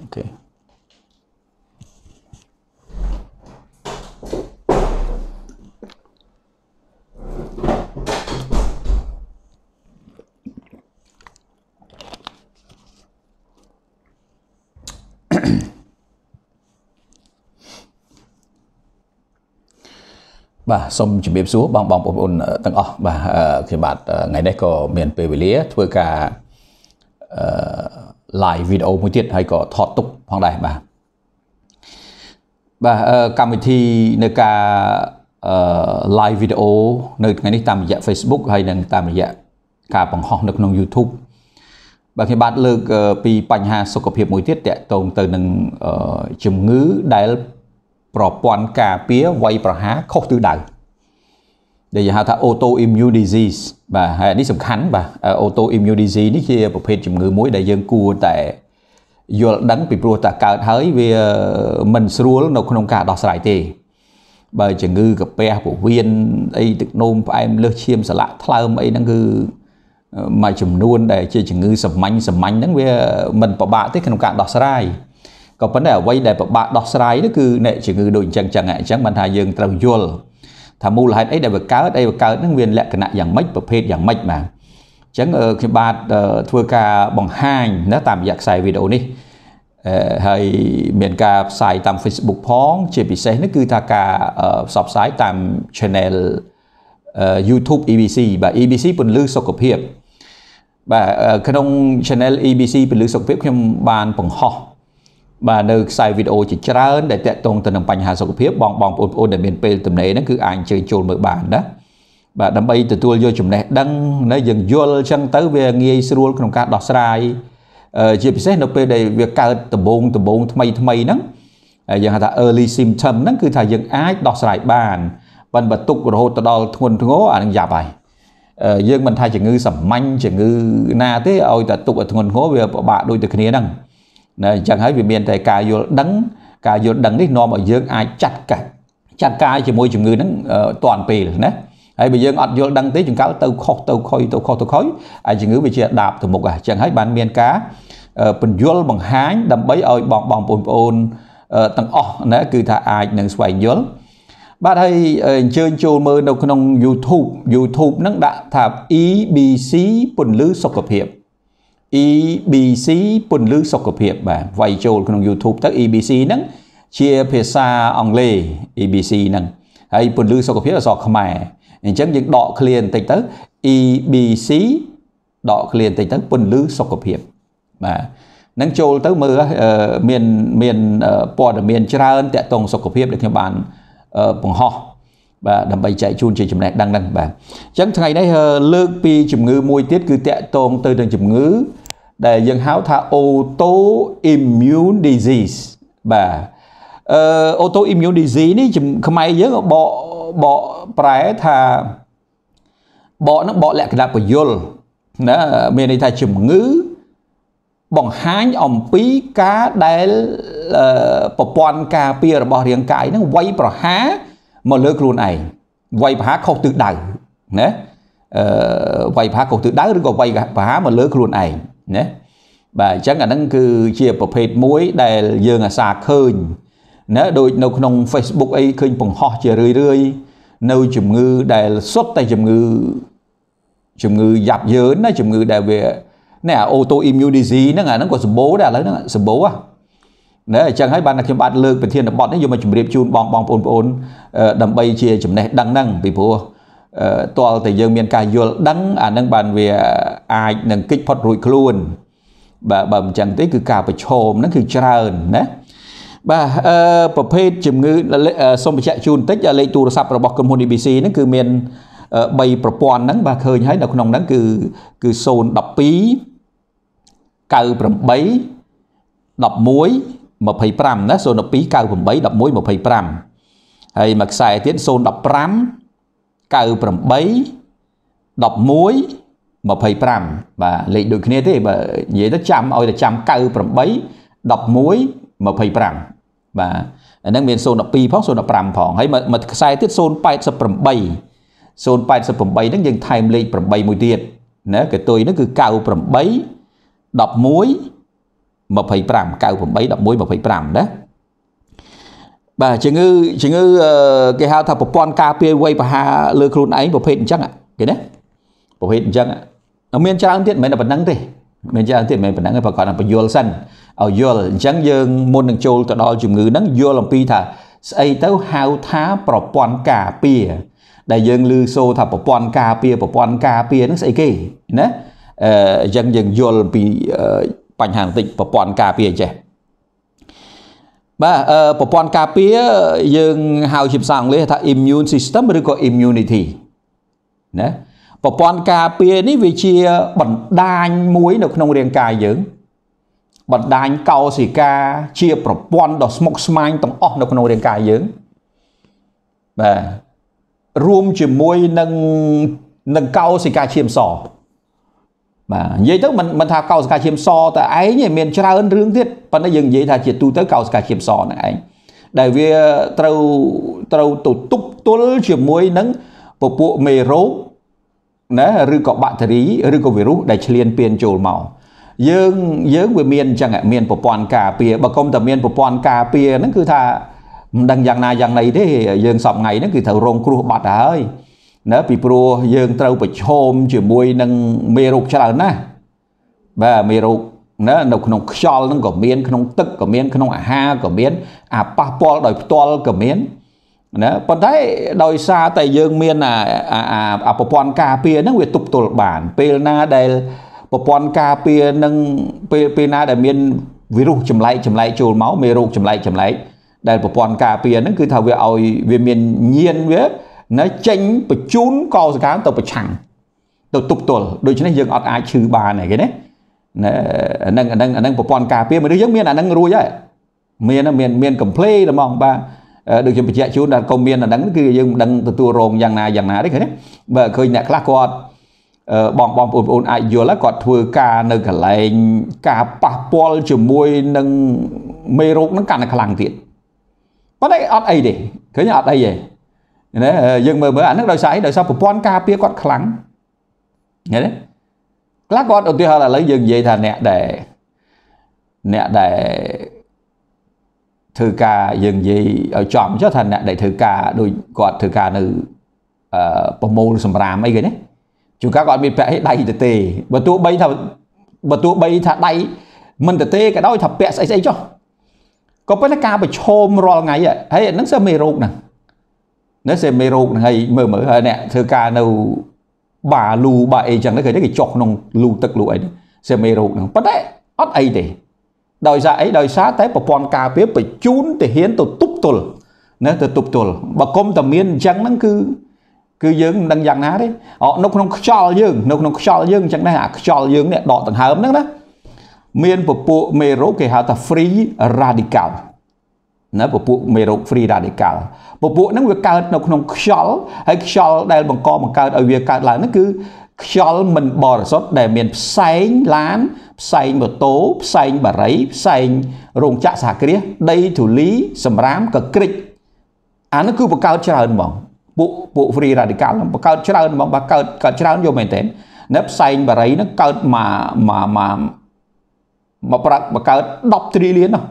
Okay. Bà xong chuẩn bị xuống bằng bóng ổn tăng ọc bà khi bạn ngày nay có miền bề về lía thưa cả lại video mới tiết hay có thọ tục hoàng đại bà cảm thì nơi cả live video nơi ngày nay tạm dạng Facebook hay nâng tạm dạng cả bằng học được nông YouTube bà khi bạn lực bị bành hà số cập hiệp mối tiết tệ tồn từ nâng chùm ngữ đại Propan cả phía vay bà há khóc tư đẳng. Để giờ ta autoimmune disease và hãy đi sầm khánh bà autoimmune disease đi kia bộ phê chùm ngư mối đại dân cua tại dù đánh bị bùa tại cả thấy vì mình sửa nó không cả đọc sải tê bởi chừng ngư gặp bè của viên ấy tức nôm và em lơ chiêm sở lạ thơm ấy năng ngư mà chùm luôn để chơi chừng ngư sầm manh nắng với mình bảo bạ tích không cả đọc sải có vấn đề ở quay đẹp bạc đọc sải đó cứ nệ chỉ người đội chẳng chẳng hạn chẳng bàn hà dương trồng dùl tham mưu là hãy ấy để vật cá đây vật cá nước viên lẹ cái nạn dạng mách bậc hết dạng mách mà chẳng ở khi bạn thua ca bằng hai nó tạm dạng xài video đi hay miền ca xài tạm Facebook phóng chỉ bị xe nó cứ tha ca sọp sái tạm channel YouTube EBC và EBC phần lư sau cập hiệp và trong channel EBC phần lư sau cập hiệp trong bàn bằng họ bà nơi xài video chỉ trả để tệ tông tình đồng bánh hạ sọc hiếp bọn bọn ổn để miền phê tùm nế nó cứ ảnh chơi trồn mở bản đó bà đâm bay từ tuôn vô chùm nét đăng nó dừng vô chân tới về nghe sơ rôn không khá đọc sài chỉ bị xét nó phê đây việc cao tùm bông thầm mây nắng dừng hạ ta early symptom nắng cứ thả dừng ái đọc sài bàn bằng bà tục rồi hốt đo thuần thuần ngố ảnh giả bài dừng mình thay chỉ ngư sẩm manh chỉ ngư na thế ôi ta tục ở thuần ngố về bà đôi từ khía năng chẳng hãy vì miền thầy cà vô đắng đi nó mà dương ai chặt cà chỉ môi chùm người nắng toàn pì nè hãy bây giờ vô đắng tí chừng cá tàu khói ai chỉ ngữ về chuyện đạp từ một chẳng hãy bán miền cá bình vô bằng háng đầm bấy ơi bọn ôn tăng nè cứ thà ai nâng xoay vô bạn hay chơi trâu mơ đâu không YouTube nắng đã thạp EBC bình lứ sọc cập hiệp EBC ปุ่นลือสุขภาพបាទໄວចូលក្នុង YouTube ទៅ EBC ហ្នឹងជាភាសាអង់គ្លេស EBC ហ្នឹងហើយปุ่นลือសុខภาพអក្សរខ្មែរអញ្ចឹងយើងដក clear បន្តិចទៅ EBC ដក clear បន្តិចទៅ ปุ่นลือសុខภาพបាទហ្នឹងចូលទៅមើលមានព័ត៌មានច្រើនតាក់ទងសុខភាពដែលខ្ញុំបានបង្ហោះ và đầm bay chạy chun chỉ chùm này đang đăng bà chẳng ngày nay lơ pi chùm ngữ môi tiết cứ tẹt tôn từ đường chùm ngữ để dân háo tha autoimmune disease bà autoimmune disease này chùm không ai nhớ bọ trái tha bọ lẹ cái đạp của yol đó miền này tha chùm ngữ bằng háng ông pí cá đáy bọ pon cá pia là bọ riêng cái nó quay bọ há mà lỡ luôn này quay phá khâu tự đài nè quay phá khâu tự đái rồi còn quay phá mà lỡ luôn này nè bà chắc là đang cứ chia bọc hết muối để giờ là xa khơi nè đôi nấu nông Facebook ấy khơi bằng họ chia rơi nấu chùm ngư để xuất tay chùm ngư dạp dớn chùm ngư để về nè autoimmune disease nó là nó còn số bố đã lấy nó số bố à nè chẳng hãy bạn là khi bạn lược về thiên là bọn nó dùng mà chụp đẹp chun bong đầm bay chia chụp này đăng năng bị phù toàn tại dân miền cài vô đăng năng bàn về ai năng kích phật rụi luôn bà bầm chẳng tới cứ cả phải chồm nó cứ tràn nè bà phật phê chụp ngư xong chạy chun tích lấy tu sập rồi bọc cầm hồn EBC nó cứ miền bay phật quan nắng bà khơi thấy là con ông nắng cứ sồn đập pí cào bầm bấy đập muối 25 ណា 0298 1125 ហើយមកខ្សែទៀត015 98 11 25 បាទលេខដូចគ្នាទេបើនិយាយទៅចាំឲ្យតែចាំ98 11 25 បាទអានឹងមាន012ផង015ផងហើយមកខ្សែទៀត088ហ្នឹងយើងថែមលេខ8មួយទៀតណាកតុយហ្នឹងគឺ98 11 25 97 11 25 đó. Bà chứng ngư cái hào thà popon KPI way và hà lơ khôn ấy một phết chắc ạ. Cái đấy. Một phết chắc ạ. Nó miên cha ăn tiết mình là bản năng thế. Miên cha ăn tiết mình bản năng và còn là phải vô sân. Ở vô chẳng dương môn đằng chôl tọa đo chứng ngư nắng vô làm pi thà ấy tao hào thá popon KPI. Đại dương lư xô thà popon KPI nó sẽ kì. Đó. Dân dân vô làm pi bánh hàng tịch popon KPI chè. Bà bộ bọn cà phía dương hào chìm sàng lấy thả immune system rồi có immunity. Bộ bọn cà phía này vì chia bẩn đàn muối nó không riêng cài dưỡng. Bẩn đàn cao xì ca chia bộ bọn đó smoke smile tổng ốc nó không riêng cài dưỡng. Bà rùm chìm muối nâng cao xì ca chiếm sò. Mà vậy tức mình thà cầu cả chiếm so tại ấy nhỉ miền tra ơn rương thiết và nó dừng vậy thà chỉ tu tới cầu cả chiếm so này anh đại vì trâu tổ túc tuấn chiếm muối nắng bộ bộ mề rố nè rư có bạn thấy rư có virus đại liên tiền trồ màu dương về miền chẳng hạn miền bộ toàn cà pìa bà công tập miền bộ toàn cà pìa nó cứ thà đằng dạng này thế dương sập ngày nó cứ thà rong kêu bạt à ơi. Nó bị pro dương trâu bạch hôm chỉ môi nâng mê rục cho là nè và mê rục nó nông cho nó có miên không tức có miên không ha có miên à papol đòi to có miên nó còn thấy đòi xa tại dương miên là à popon capia nó việc tục tổ bản pelna đây popon capia nâng pelna đại miên virus chầm lại trồi máu mê rục chầm lại đây popon capia nó cứ thao về ôi về miên nhiên với nó chênh bởi chún co cá tao bởi chẳng tao tục tuột đôi chứ nó dương ọt ai trừ bà này cái đấy nâng bộ bọn cà phê mà đứa giấc miên là nâng rùi vậy miên cầm play là mong ba được chứ bởi chạy chú là công miên là nâng cứ dương nâng tù rồn dàng nà đấy cái đấy bởi khơi nhạc là con bọn ổn ai dù là con thua ca nâng cả lại ca papol chùa môi nâng mê rốt nó càng là khả lăng tiện bắt đấy ọt ấy để khơi nhạc ọt ấy vậy dương mơ mơ ảnh nó đời sau bọn ca phía con khẳng nghe đấy lá con đầu tiên là lấy dương vậy thà nẹ để thư ca dương gì ở chọn cho thành nẹ để thư ca đôi quạt thư ca nữ promo sầm ràm ấy cái đấy chúng các con bị pẹ đầy từ tề bà tụ bay thà đầy mình từ tề cái đó thà pẹ say cho có phải là ca bị chôm rồi ngày vậy thấy nó sẽ mê rụng nè nó sẽ mê rộng hay mơ nè thơ ca nâu bà lù bà ấy chẳng nó thấy cái chọc nông lù tức lù ấy sẽ mê rộng bắt đấy ớt ấy để đòi ra ấy đòi xá tới bà bọn cà phê bởi chún thì hiến tôi túc tùl nó tôi túc tùl bà công tầm miên chẳng nó cứ dương đang dặn ná đấy nó không cho dương chẳng nó cho dương nè đọt tầng hớm nó đó miên bà bộ mê rộng kì hạ ta free radical nó bộ bộ mê rộng free radical bộ bộ nó việc cao nó không khol hay khol đây bằng co bằng cao ở việc cao là nó cứ khol mình bỏ sót để miền xanh lán xanh một tố xanh bà rấy xanh rồng chạ xả kia đây thủ lý sầm rám cả kịch à nó cứ bậc cao trở hơn mỏng bộ free radical bậc cao trở hơn mỏng bậc cao trở hơn vô mày tên nếp xanh bà rấy nó cao mà bậc cao đọc tri liên không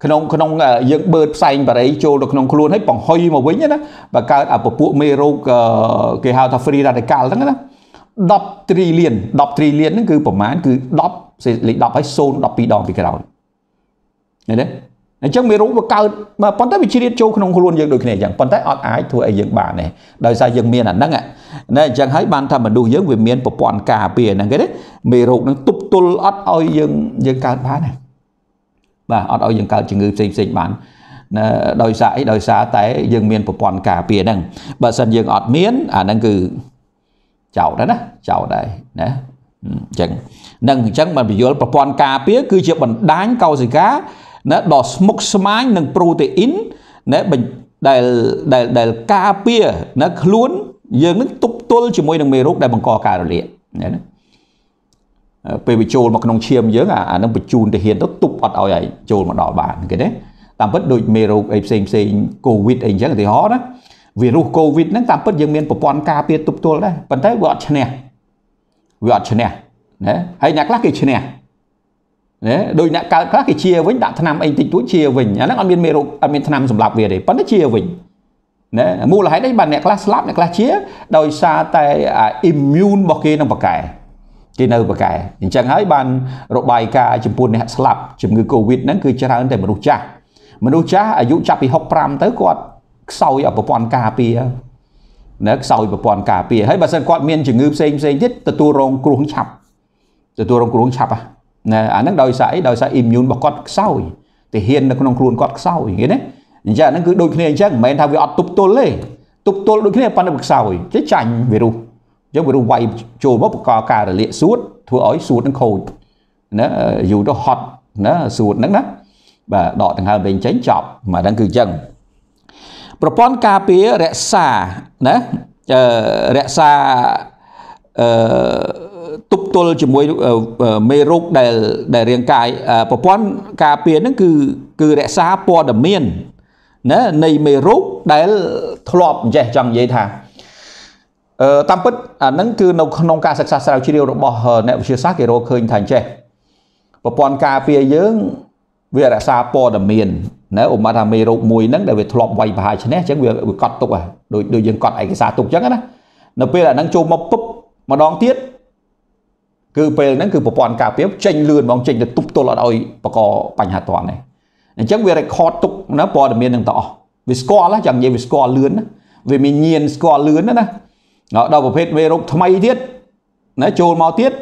Khăn ông dưỡng bớt xanh và đấy cho được nông luôn hết bằng hơi mà với nhé đó và cả ở bộ mê rô cái hào thà free radical đó đọc tri liền nó cứ bẩm án cứ đọc sẽ lịch đọc hay xôn đọc bị đòn bị cái đầu này đấy nói chung mê rô và cao mà còn tới bị chi tiết cho khăn ông luôn dưỡng được này chẳng còn tới ọt ái thôi dưỡng bà này đời xa dưỡng miền ảnh năng ạ này chẳng hãy ban thầm mà đủ dưỡng về miền của bọn cà bìa này cái đấy mê rô nó tụp tụl ọt ôi dưỡng cao phá này và ở đó dân cao chừng người sinh bản đòi xã tại dân miền của toàn cả phía đằng bà sân dân ọt miến à đang cứ chào đó đó chào đây nè chẳng nâng chẳng mà bị vô là toàn cả phía cứ chịu bằng đánh câu gì cá nó đọt smoke smile nâng protein nè bình đầy cà phía nó luôn dân nó túc tuôn chỉ môi nâng mê rút đây bằng co cà rồi liệt nè về bị trồn mà nông chiêm dưỡng à nông bị trùn thì hiện nó tụt ọt ỏi ấy trồn mà đỏ bản cái đấy tạm bất đôi mê rô xem covid ấy chẳng thì họ đó virus covid nó tạm bất dương miền của bọn ca pia tụt tuột đấy vẫn thấy vợ chè nè đấy hay nhạc lắc cái chè nè Đôi nãy các cái chia với đạn tham anh tính túi chia vinh nó còn biên mê rục biên tham sầm lạp về để bắn nó chia vinh mua là hãy đấy bạn nè class lab nè class chia đôi xa tay immune bọc kia nó bọc cài thì nơi bọc cài thì chẳng hãy bạn rộ bài ca chùm buôn này hạt slap chùm người covid nó cứ cho ra để mà đồ cha ở dụ chạp bị học pram tới quạt sau ở bộ pon cà pia nó sau bộ pon cà pia hãy bạn xem quạt miền chùm người xem nhất từ tu rong cuồng chạp à nè nó đòi xã immune bọc quạt sau thì hiền nó không cuồng quạt sau như thế đấy giờ nó cứ đôi khi này chẳng mấy thằng về ọt tụp tol đôi khi này pan được sao chứ chảnh về đâu chứ về đâu vay trồi bắp cò cà để lệ suốt thua ói suốt nó khổ nó dù nó hot nó suốt nắng nắng và đọ thằng hai bên tránh chọp mà đang cứ chẳng propon cà pía rẽ xa nè rẽ xa tụp tol chỉ mối mê rục để riêng cài propon cà pía nó cứ rẽ xa po đầm miên này mê rốt để thọp chẳng vậy thà tâm bích nâng cư nông ca sạc sạc sạc chi điều bỏ hờ nẹ chia sạc kì rô khơi thành chè và bọn ca phía dưỡng về đã xa bò đầm miền nếu mà thà mê rốt mùi nâng để về thọp vầy bà chân nét chẳng về cọt tục à đôi dân cọt ấy cái xa tục chẳng á nó bây là nâng chô mọc búp mà đón tiết cứ bây nâng cư bọn ca phía chanh lươn bóng chanh được tụp tô lọt ôi và có bánh hạt toàn này chẳng về record tục nó bỏ đầm miền đằng tỏ vì score là chẳng như vì score lươn vì mình nhiên score lươn đó nó đâu phải về rộng thay tiết nó trôn mau tiết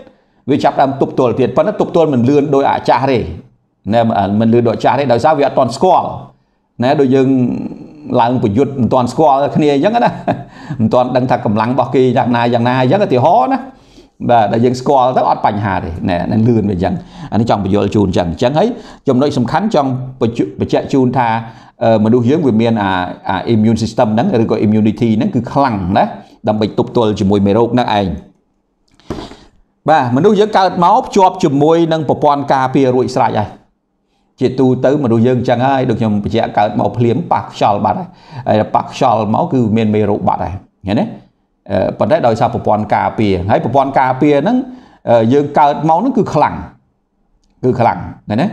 vì chạp làm tục tuần tiết vẫn là tục tuần mình lươn đôi ả trả đấy nên mình lươn đội trả đấy đòi sao vì toàn score nè đôi dừng là một chút toàn score cái này giống đó toàn đang thà cầm lăng bao kỳ dạng này giống cái tiểu hó đó và đại diện score rất ọt bành hà đấy nè nên lươn về rằng anh trong bây giờ chun rằng chẳng ấy trong nội sầm khánh trong bây chạy chun tha mà đối với miền immune system đó rồi gọi immunity nó cứ khăng đấy đầm bệnh tục tuần chùm mùi mê rốt năng ảnh và mình đối dưỡng cao máu chọp chùm mùi nâng bộ bọn ca phía rụi sạch này chỉ tu tới mà đối dưỡng chẳng ai được nhầm trẻ cao máu liếm bạc xòl bạc này bạc xòl máu cứ miền mê rốt bạc này nhé đấy bọn đấy đòi sao bộ bọn ca phía hay bộ bọn ca phía nâng dưỡng cao máu nó cứ khẳng này đấy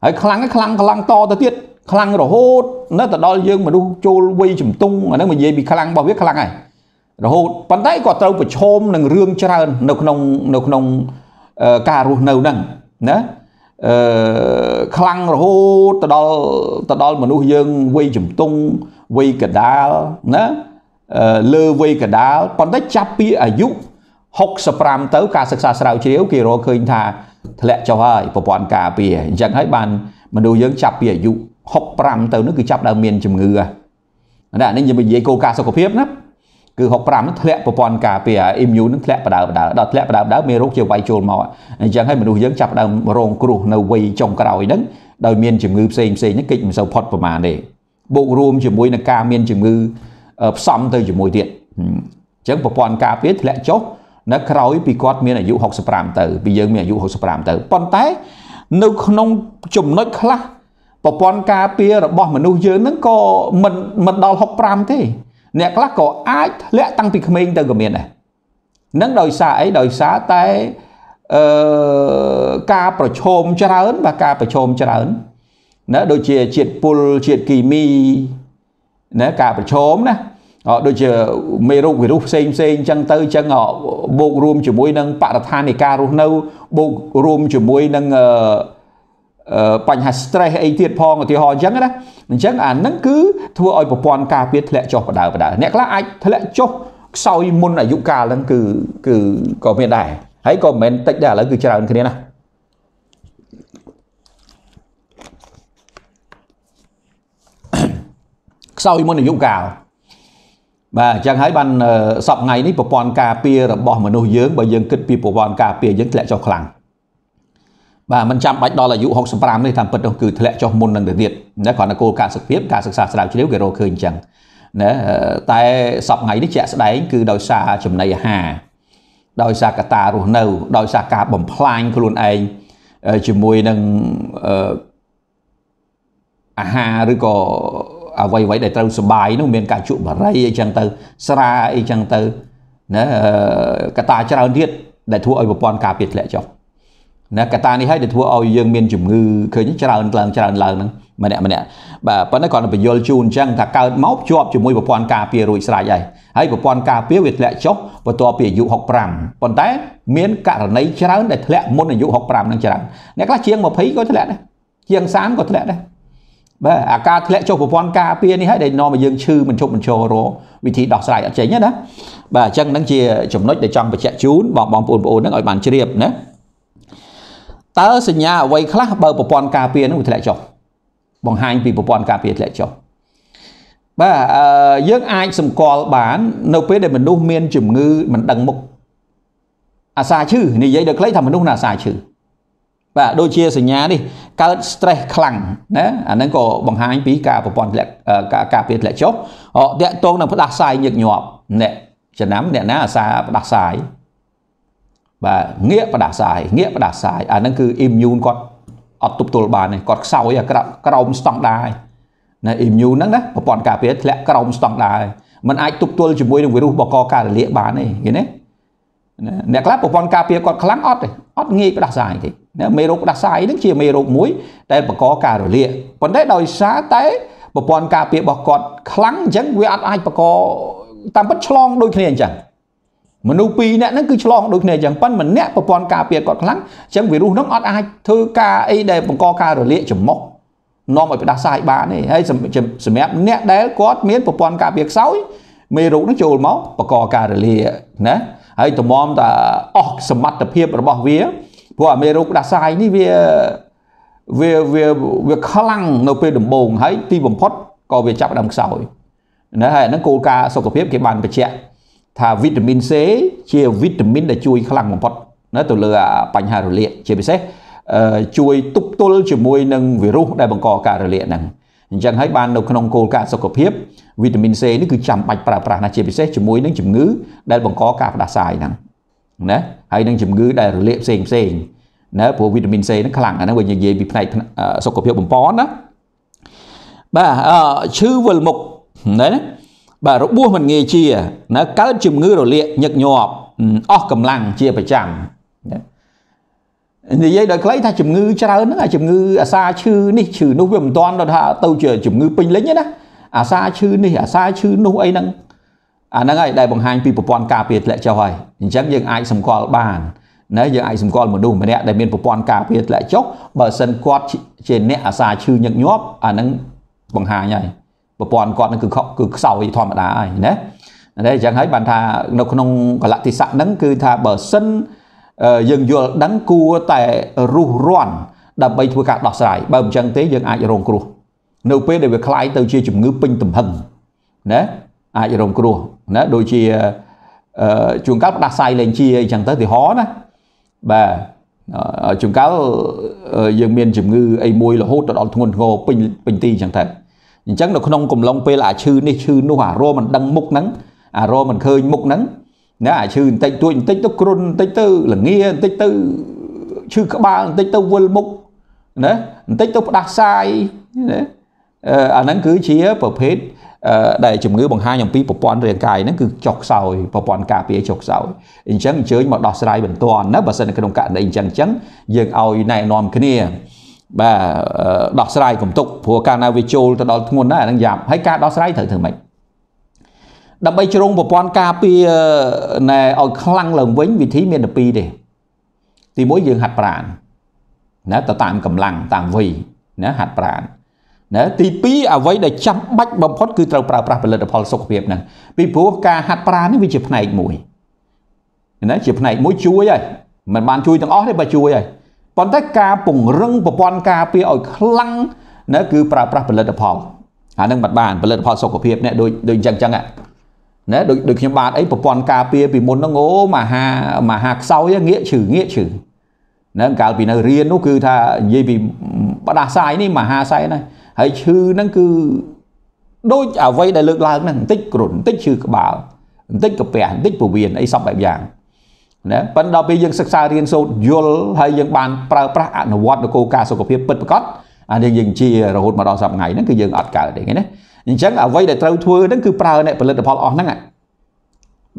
hãy khẳng to tới tiết khẳng rồi hốt nó là đo dưỡng mà đu chô quay chùm tung nó mà dễ bị khẳng bao biết khẳng này rồi bắn tay có trâu của chôm nâng rương cho ra nông cà ruột nâu nâng đó khăn rồi từ đó mà nuôi dương quay chùm tung quay cả đá đó lơ quay cả đá bắn tay chắp bia ở dụ học spam tới cả sạc sào chiếu kia rồi khơi thà lẹ cho hơi và bọn cà bìa chẳng thấy bàn mà nuôi dương chắp bia dụ học pram tới nó cứ chắp đào miền chùm ngừa đã nên như mình dễ câu ca sau cổ phiếp lắm cứ học pram nó thẹn bộ pon cà pìa immune nó thẹn vào đào mê rốt chiều bay trồn màu chẳng hay mình nuôi dưỡng chặt đào rong cừu nâu quay trồng cà rào đấy đào miên chìm ngư xem nhất kịch mình sâu phật vào màn để bộ room chìm mũi là ca miên chìm ngư xong tới chìm mũi tiện chẳng bộ pon cà pìa thẹn chốt nó khói bị quát miên là dụ học spam từ bây giờ miên dụ học spam từ pon té nâu nông chùm nói khác bộ pon cà pìa là bỏ mình nuôi dưỡng nó có mình đào học pram thế nè các có ai lẽ tăng bị mình từ miền này nâng đòi xa tới ca bờ chôm cho ra ấn và ca bờ chôm cho ra ấn nữa đôi chia triệt pul triệt kỳ mi nữa ca bờ chôm nè họ đôi chia mê rục với rục xem chân tới chân họ bộ room chùm môi nâng bạ than này ca rục nâu bộ room chùm môi nâng bánh hạt stress ấy tiệt phong thì họ chẳng đó chẳng à nó cứ thua oi bộ pon cà biết lệ cho vào đảo nè các anh thế lệ cho sau môn là dụng cà đang cứ có miền đài hãy comment tách đà là cứ chào thế này sau môn là dụng cà và chẳng hãy ban sập ngày ní bộ pon cà pia là bỏ mà nuôi dưỡng bởi dưỡng kích bộ pon cà pia dưỡng lệ cho khẳng và mình chạm bạch đó là dụ học spam này tham vật đồng cử lệ cho môn lần đầu tiên nó còn là cô cả sự tiếp cả sự sạc sạc chỉ nếu cái rồi khơi chẳng nè tại sập ngày đi trẻ sẽ đấy cứ đòi xa chùm này hà đòi xa cả ta ruột nâu đòi xa cả bầm plan của luôn anh chùm môi nâng hà rồi có vay vay để trâu số bài nó miền cả trụ mà ray chẳng từ sra chẳng từ nè cả ta cho đầu tiên để thua ở một con cá biệt lệ cho nè cả ta đi hay để thua oi dương miền chủng ngư khởi những chả lần nè mà nè bà vẫn còn là bị vô chun chăng thà cao máu chua chủng môi của con cà pia rồi xài vậy hay của con cà pia việt lệ chốc và to pia dụ học rằng còn té miến cả lấy chả để lệ môn là dụ học rằng đang chả nè các chiêng một thấy có thể lệ đấy chiêng sáng có thể lệ đấy bà ca lệ cho của con cà pia đi hay để no mà dương chư mình cho rồi vì thì đọc xài ở chế nhất đó bà chăng đang chia chủng nói để trong và chạy chún bỏng ồn nó gọi bàn chia điệp nữa tớ sinh nhà quay khắc bờ bồn cà phê nó một thể chồng bằng hai vì bồn cà phê thể chồng và dương ai sầm cò bán nấu bếp để mình đun miên chùm ngư mình đằng mục à xài chữ này vậy được lấy thằng mình đun là xài chữ và đôi chia sinh nhà đi cao stress khẳng đấy anh ấy có bằng hai vì cà bồn cà phê thể chồng họ để tôn là phải đặt xài nhược nhọp nè chỉ nắm để ná xài đặt xài và nghĩa và đặc xài à nó cứ immune con ở tụt tụt bàn này còn sau ấy là cái rồng sòng đài này immune nắng đó và còn cà phê lẽ cái rồng sòng đài mình ai tụt tụt chụp môi đồng với rùa bò co cà lịa bàn này cái đấy nè các bạn còn cà phê còn kháng ót nghĩa và đặc xài thì nè mê rục đặc xài nó chia mê rục muối đây bò co cà lịa còn đấy đòi xá té và còn cà phê bò còn kháng chẳng với ai bò co tam bất chlong đôi khi này chẳng mà nô pi nè nó cứ chọn đôi này chẳng phân mình nè còn cà phê còn lắng chẳng vì ru nó ngót ai thư ca ấy đây còn co ca rồi lệ chấm mốc nó mà phải đặt sai bán này hay sầm ép nè đấy có miếng còn cà phê sáu mê rụng nó trồi máu và co ca rồi lệ nè hay tụm mom ta sầm mặt tập hiệp rồi bỏ vía của mê rụng đặt sai ní về khả năng nô pi đầm bồn hay ti bầm phốt co về chạm đầm sỏi nè hay nó co ca sau tập hiệp cái bàn về chẹt thà vitamin C chia vitamin để chui khăn một pot nó từ lừa bánh hà rồi liệt chia với chui tụt tụt chỉ môi nâng virus đại bằng cò cà rồi liệt nè chẳng thấy ban đầu không cô cả sau cặp hiếp vitamin C nó cứ chậm bạch para là chia với chỉ môi nâng chìm ngứ đại bằng cò cà đã xài nè nè hay nâng chìm ngứ đại rồi liệt xèn nè của vitamin C nó khăn nó vừa như vậy bị này sau cặp hiếp bằng pón đó bà chư vườn mục đấy bà rụng buông mình nghề chia nó cá chùm ngư rồi liệt nhật nhọp cầm lăng chia phải chẳng thì vậy đợi lấy tha chùm ngư chả nó là chùm ngư à xa chư đi chữ nó viêm toàn rồi tha tâu chờ chùm ngư pin lấy nhá đó à xa chư đi à xa chư nó ấy năng à năng ấy đại bằng hai pi pon cà biệt lại cho hỏi chẳng dừng ai sầm cò bàn nãy giờ ai sầm cò một đùm mà nè đại miền pon cà biệt lại chốc bờ sân quạt trên nè à xa chư nhật nhọp à năng bằng hai nhảy và còn nó cứ sau thì thoải mái ai đấy đấy chẳng thấy bàn thà nó không còn lại thì sẵn nắng cứ thà bờ sân dừng vừa đắng cua tại rù ròn đập bay thua cả đọt sải bầm chẳng thế dừng ai rồng cua nấu pê để việc lái từ chia chủng ngữ pin tầm hằng đấy ai rồng cua đấy đôi chi chuồng cá đặt sai lên chia chẳng tới thì hó đó bà chuồng cá dừng miền chủng ngữ ấy môi là hốt đọt nguồn ngô pin ti chẳng thể chắc là không cùng long pê là chư này chư nó hỏa rô mình đăng mục nắng à rô mình khơi mục nắng nè chư tây tôi tây tốc côn tây tư là nghe tây tư chư các bạn tây tâu vân mục đấy tây tốc đặc sai đấy à nắng cứ chia phổ hết đại chủng ngữ bằng hai dòng pi popon riêng cài nó cứ chọc sầu popon cà pia chọc sầu chẳng chơi mà đọt sai bình toàn nó và sân cái đồng cạn đấy chẳng dừng ao này nòm cái nè bà đọc sai cũng tục của cana vichol từ đó nguồn đó là đang giảm hay ca đó sai thử mình đập bay trông của con cà pia này ở khăn lồng vĩnh vị trí miền đập pi để thì mỗi giường hạt bản nó tạm cầm lăng tạm vì nó hạt bản nó thì pi ở với để chăm bách bầm phốt cứ trâu pra lên đập hòn sọc việt này vì phố ca hạt bản nó bị chụp này mũi nó chụp này mũi chui vậy mình bàn chui thằng ó đấy bà chui vậy còn tất cả vùng rừng của con cà phê ở lăng nó cứ pra bật lên đập hòn à đang mặt bàn bật lên đập hòn sọc của phê này đôi chẳng ạ đấy đôi khi bạn ấy của con cà phê vì muốn nó ngố mà hạt sau ấy nghĩa chữ nên cả vì nó riêng nó cứ tha gì vì bắt đa sai đi mà ha sai này hãy chữ nó cứ đôi ở vây đại lực là nó tích cồn tích chữ bảo tích cặp bè tích phổ biến ấy xong bài giảng nè phần đầu bây giờศึกษาเรียนสูตรยลហើយយើងបានប្រើប្រាស់អនុវត្តនៅគោលការណ៍សុខភាពពិតប្រាកដអានេះយើងជារហូតមកដល់សប្តាហ៍ថ្ងៃហ្នឹងគឺយើងអត់កើតទេណាអញ្ចឹងអ្វីដែលត្រូវធ្វើហ្នឹងគឺប្រើអ្នកផលិតផលអស់ហ្នឹង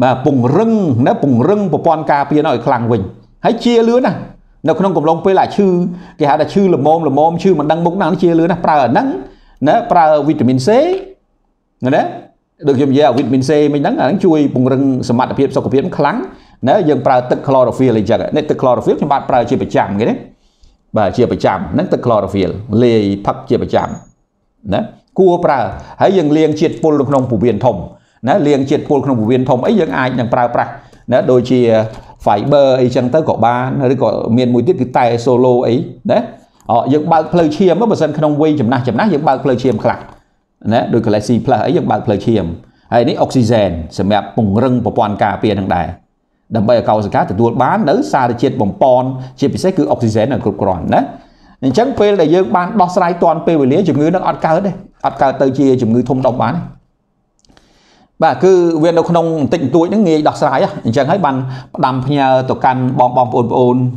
បាទពង្រឹងណាពង្រឹងប្រព័ន្ធការពារឲ្យខ្លាំងវិញហើយជាលឿនណា Nó không cùng lông phê là chư cái hạt là chư là mồm chư mà đang bóng năng nó chia lứa nó pra vitamin C nó đấy được dùng gì à vitamin C mình đang là chui bùng rừng sầm mặt ở phía sau của phía nó kháng nó dùng pra tự chlorophyll này chắc này tự chlorophyll chúng bạn pra chia phải chạm cái đấy và chia phải chạm nó tự chlorophyll lê phật chia phải chạm đó cua pra hãy dùng liền triệt phun trong phổ biến thông nó liền triệt phun trong phổ biến thông ấy dùng ai dùng pra pra nó đôi chia phải bơ ấy chẳng tới có ba nó có miền mũi tiết cái tay solo ấy đấy họ dựng bao plei chiêm mới dân không quay chấm nát dựng bao plei chiêm khạc đấy đôi cái lexi plei ấy dựng bao plei chiêm hay ní oxygen xem mẹ bùng rừng của quan cà pia thằng đài đầm bây ở cầu sạc từ tuột bán nới xa để chết bồng pon chỉ bị xét cứ oxygen là cực còn đấy nên chẳng phê là dựng ban đo sai toàn phê về lý chụp ngư nó ăn cao hết đây ăn cao tới chia chụp ngư thông đồng bán này. Bà cứ viên đâu không tịnh tuổi nó nghe đọc sai á chẳng thấy bằng đầm nhà tổ can bom ôn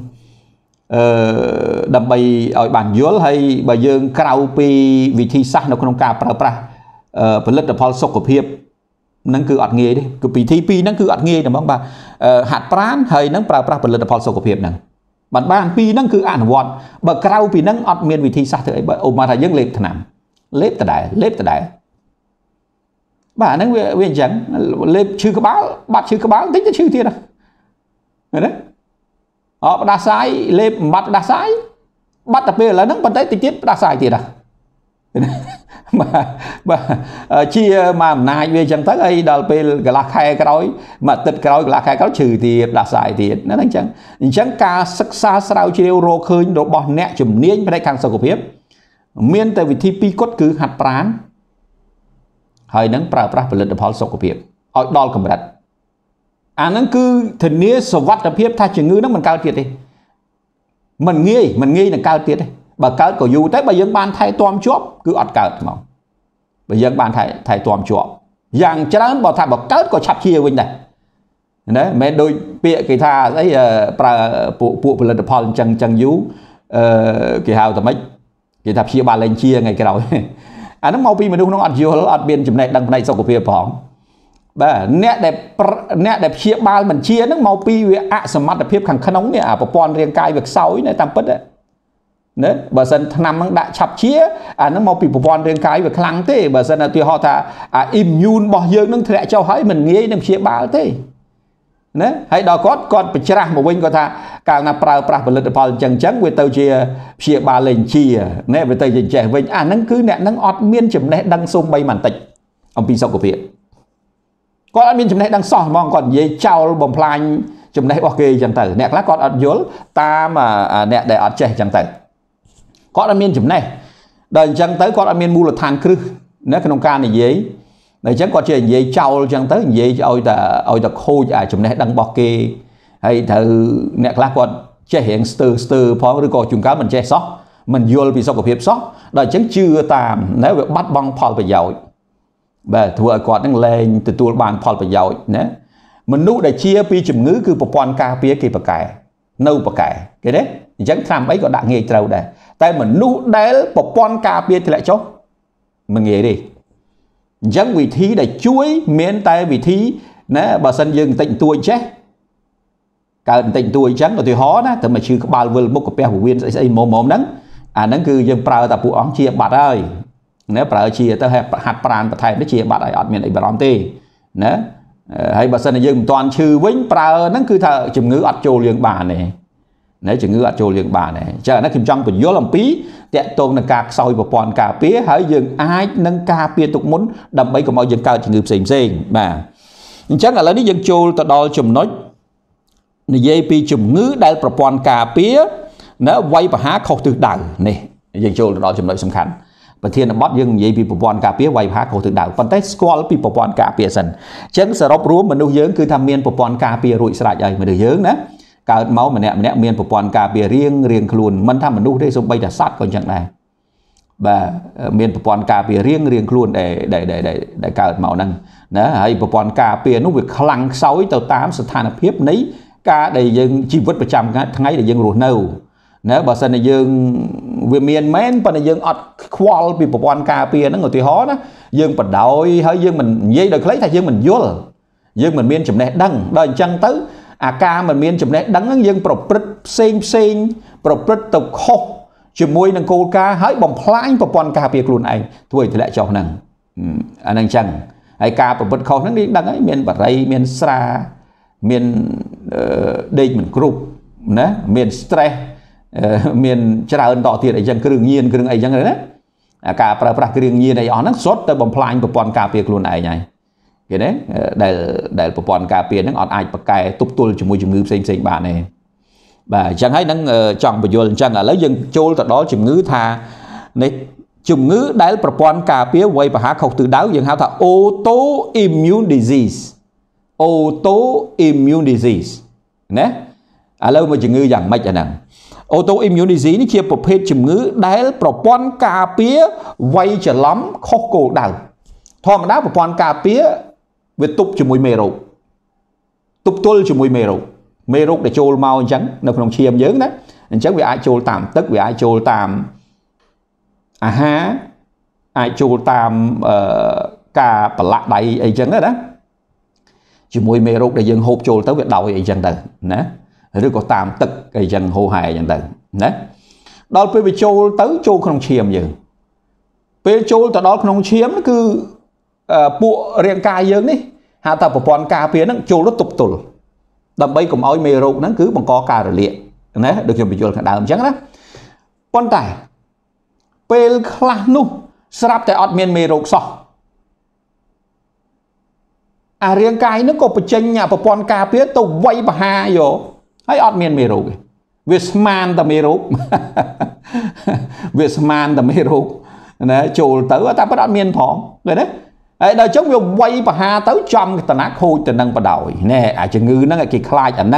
đầm bay ở bản dứa hay bà dương cao pi vị thi sát nó không cao pra phần lớn là phao sọc của hiệp nó cứ ọt nghe đi cứ vị thi pi nó cứ ọt nghe là mong bà hạt prán hay nó pra phần lớn là phao sọc của hiệp nè bản ban pi nó cứ ăn vọt bà cao pi nó ọt miền vị thi sát thì bà ôm mà là những lép từ đại bà nó về chẳng lên chư cái báo bắt chư cái báo tính cho chư tiền rồi đấy họ đã sai lên bắt đã sai bắt đặc biệt là nó bắt tới tình tiết đã sai tiền rồi mà chia mà nai về chẳng tới đây đào về là khai cái đói mà tịch cái đói là khai cáo trừ thì đã sai tiền nó đánh chẳng ca sắc xa sao chiều rô khơi đồ bỏ nẹt chùm niên bên đây càng sâu của hiếp miên tại vì thi pi cốt cứ hạt prán hơi nắng pra pra phần lớn là phao sọc của hiệp ở đo cầm đặt nó cứ thần nghĩa sờ vắt tập hiệp tha chừng ngư nó mình cao tiệt đi mình nghi là cao tiệt đi bà cao của dù tới bà dân ban thay toam chóp cứ ọt cao mỏng bà dân ban thay toam chóp rằng cho nó bảo thà bảo cớt của chặt chia bên này đấy mấy đôi bịa cái tha ấy pra phụ phần lớn là phao chẳng dú cái hào tầm mấy cái thạp chia bà lên chia ngày cái đầu nó mau pi mà đúng nó ăn nhiều nó ăn biên chừng này đằng này sau của phía phỏng bà nét đẹp chia ba mình chia nó mau pi về ạ sầm mặt là phía khẳng khăn nóng nè à pon riêng cai việc sau ấy này tam bớt đấy đấy bà dân năm nó đã chập chia nó mau pi pon riêng cai việc khăng thế bà dân là tùy họ ta immune bỏ dương nó thẹn cho hãy mình nghĩ nó chia ba thế đấy hãy đó có bị chia một bên có ta càng là pra và lực pol chẳng về tàu chia ba lên chia nè về tàu dành trẻ với nó cứ nè nó ọt miên chấm nè đang xung bay màn tịch ông pin sau của viện con ăn miên chấm nè đang sò mong còn dây trao bồng plan chấm nè ok chẳng tử nè lá con ọt dốt ta mà nè để ọt trẻ chẳng tử con ăn miên chấm nè đời chẳng tới con ăn miên mua là than khứ nè cái nông ca này dễ này chẳng có chuyện dễ trao chẳng tới dễ ôi ta khô à chấm nè đang bọc kê hay thử nẹt lá con che hiện từ phó đứa con chúng cá mình che sót mình vô vì sao có hiệp sót đời chẳng chưa tạm nếu việc bắt băng phò phải giỏi và thua con đang lên từ tua bàn phò phải giỏi nè mình nút để chia pi chùm ngữ cứ popon ca pia kì bạc cải nâu bạc cải cái đấy chẳng tham ấy còn đặng nghề trâu đấy tay mình nút để popon ca pia thì lại chốt mình nghề đi chẳng vị thí để chuối miễn tay vị thí nè bà sân dương tịnh tua chết cẩn tình tôi chẳng có tôi hó đó, mà chưa có bao vơi một cái bè của viên sẽ mồm nắng, nó cứ dân prao tập buộc chia bạt ơi, nếu prao chia tới hạt pran và thay nó chia bạt ấy ở miền ấy bạt tê, nè, hay bà sân dân toàn trừ với prao nó cứ thợ chừng ngữ ắt trồ liền bà này, nè chừng ngữ ắt trồ liền bà này, chờ nó kim trong của vô làm pí, tẹt tôn là cà soi và còn cà pía hãy dân ai nâng cà pía tục muốn đầm bấy của mọi dân cao chừng ngữ xịn xịn mà, chắc là lấy đi dân trồ tao đo chùm nói dây pi chùm ngữ đại bà con cà pía nó quay bà há khâu từ đảo này dân châu đó chùm lợi xâm khánh và thiên là bót dân dây pi bà con cà pía quay bà há khâu từ đảo còn tết school pi bà con cà pía sần chẳng sẽ róc rúa mình đâu dưỡng cứ tham miên bà con cà pía rụi sạch dây mà được dưỡng đó cả máu mà nẹ miên bà con cà pía riêng luôn mình tham mình đâu đây xong bây giờ sát còn chẳng này và miên bà con cà pía riêng luôn để cả máu năng đó hay bà con cà pía nó việc lăng sáu tàu tám sự than hiếp nấy cả đầy dân chi vứt 100 ngày để dân ruột nâu nếu bà sân là dân về miền men và dân ọt qual bị bọn cà pia nó ngồi tùy hó đó dân bật đói hơi dân mình dây đời lấy thay dân mình vô dân mình miền chùm này đăng đời chăng tới Cả mình miên chấm đắng ứng dân prọt sinh prọt tục khóc chụp môi nâng cô ca hãy bỏng lãi và con ca việc luôn anh thôi thì lại cho năng anh chẳng ai ca và bật khó nắng đi đăng ấy miền bật đây miền xa miền đây mình group nè miền stress miền trả ơn tỏ tiền ấy chẳng cứ đương nhiên cứ đừng ấy chẳng đấy cả pra cứ đương nhiên này ó nắng sốt tới bỏng lãi và con ca việc luôn này này cái đấy để bọn ca biệt nó còn ai bậc cài tụt tuột chùm mùi chùm ngư xanh bạn này và chẳng hãy năng chọn bồi dưỡng chẳng là lấy dân trôi tại đó chùm ngư tha này chùm ngư đấy là bọn cà bia quay và hát học từ đáo dân hát thà autoimmune disease nè à lâu mà chùm ngư rằng mấy chẳng năng autoimmune disease này kia bậc hết chùm ngư đấy là bọn cà bia quay trở lắm khóc cổ đào thôi mà đá bọn cà bia về tụt chùm mùi mê rục tụt tuột chùm mùi mê rục để trôi mau chẳng nó không chiêm dưỡng đấy chẳng vì ai trôi tạm tức vì ai trôi tạm à há ai trôi tạm cà bà lạ đầy ấy chẳng đó chùm mùi mê rục để dân hộp trôi tới việc đầu ấy chẳng tầng ná rồi có tạm tức ấy chẳng hô hài chẳng tầng ná đó là vì trôi tới trôi không chiêm dưỡng vì trôi tới đó không chiếm cứ bộ riêng cài dưỡng đi hạ tập của bọn cà phía nó trôi rất tục tụt đầm bây cũng ôi mê rộng nó cứ bằng có cà rồi liệt đấy được dùng bị chuột cả đám trắng đó con tài pel khla nu srap tại admin mê rộng sọ à riêng cài nó có bị chênh nhà của bọn cà phía tôi quay bà hà vô hay admin mê rộng Việt man ta mê rộng Việt man ta mê rộng nè trôi tới ta bắt admin thỏng rồi đấy đời chống việc quay và hà tới trong cái tần ác hôi tần năng và đòi nè à chừng ngư nó là kỳ khai chẳng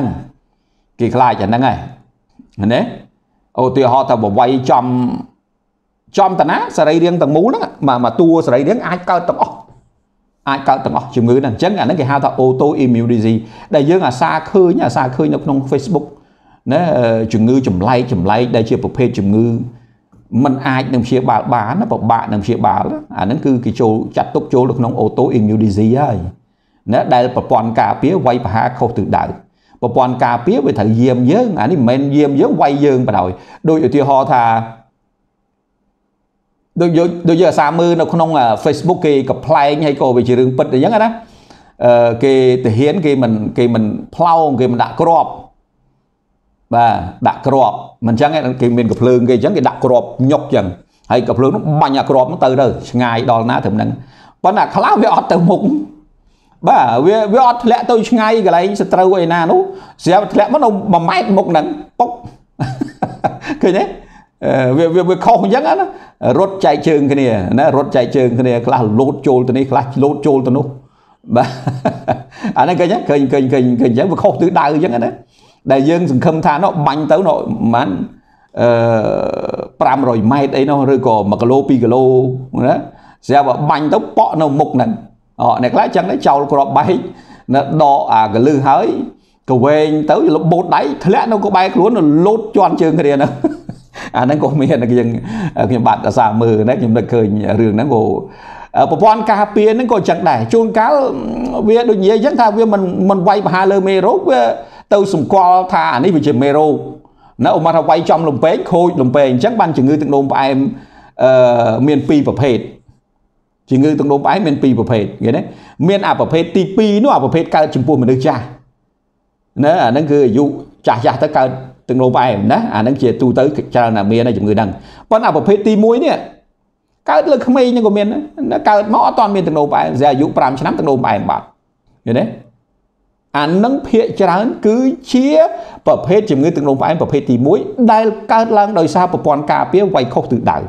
năng này nè ô tùy họ thà quay trong tần ác sợi riêng tầng mũ đó mà tua sợi riêng ai cao tầng ốc chừng ngư năng chấn là nó cái hà thà autoimmune disease đại dương là xa khơi nó không Facebook nè chừng ngư chùm like đại chưa phê chừng ngư mình ai nằm chia bà nó bảo bạn nằm chia bà đó à nó cứ cái chỗ chặt tốc chỗ được nông autoimmune disease ấy nó đây là bọn cà pía quay và hạ khâu tự đại bọn cà pía về thằng diêm nhớ anh ấy men diêm nhớ quay dương và đòi đôi ở tiêu họ thà đôi giờ xa mưa nó không là Facebook kì cặp play hay cô về chỉ đường bật để nhớ đó kì thể hiện kì mình plow kì mình đã crop và đặt crop mình chẳng nghe cái miền cặp lương cái chẳng cái đặt crop nhọc chẳng hay cặp lương nó bằng nhà crop nó từ rồi ngày đó ná thầm năng vẫn là khá là về ọt từ mùng và về ọt lẽ tôi ngay cái này sẽ trâu ấy na nó sẽ lẽ mất ông mà mát một nắng bốc cái đấy về không chẳng á rốt chạy trường cái này nó rốt chạy trường cái này là lốt trôi từ đây là lốt trôi từ nó và anh ấy cái nhá cái chẳng về không tự đau chẳng đấy đại dương sừng khâm tha nó bánh tới nội mà 500 mét ấy nó rồi có 1 kg 2 kg đó sẽ bánh tới bọ nó mục này họ này lá chẳng đấy chào của nó bay nó đọ à cái lư hới cầu quen tới lúc bột đáy lẽ nó có bay luôn nó lốt tròn trường cái đèn đó à nó có miền là cái bạn đã xa mờ đấy nhưng được cười rừng nó ngủ bọn cà pia nó còn chẳng này chuông cá về đôi nhé chẳng tha về mình quay bà lơ mê rốt tôi xung quanh thà anh ấy bị chìm mê rô nó ông mà quay trong lồng bếp khôi lồng bền chắc ban chừng ngư từng đồn bà em miền pi và phê chừng ngư từng đồn bà em miền pi và phê vậy đấy miền à và phê ti pi nó à và phê cao chừng buồn mình được cha nó à nó cứ dụ trả tới cao từng đồn bà em đó à nó chia tu tới cha là miền này chừng ngư đằng con à và phê ti muối nè cao lực không ai nhưng của miền nó cao mỏ toàn miền từng đồn bà em ra dụ pram cho nắm từng đồn bà em bạc vậy đấy anh nâng phía chẳng cứ chia và phê chìm người từng đồng phải và phê tí mũi đây các lần đời xa và bọn cà phía quay khóc tự đảo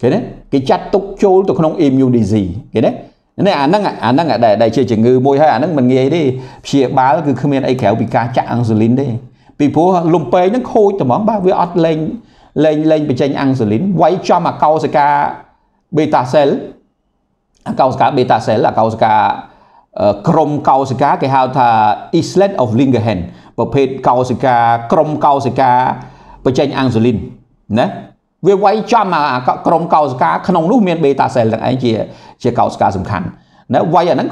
thế đấy cái chặt tục chôn tôi không immune disease thế đấy nên anh nâng ạ đại chơi chìm người môi hay anh nâng mình nghe đi chia báo cứ không nên ai khéo bị cá chạm insulin đi vì phố lùng bê nó khôi từ món ba với ọt lên bị tranh insulin quay cho mà cao sẽ ca beta cell cao cả beta cell là cao cả krom cao sĩ cá cái hào thà islet of Lingerhand và phê cao sĩ cá krom cao sĩ cá và tranh insulin nè về quay cho mà krom cao sĩ cá không lúc miền beta cell là anh chị cao sĩ cá sầm khăn nè quay ở nó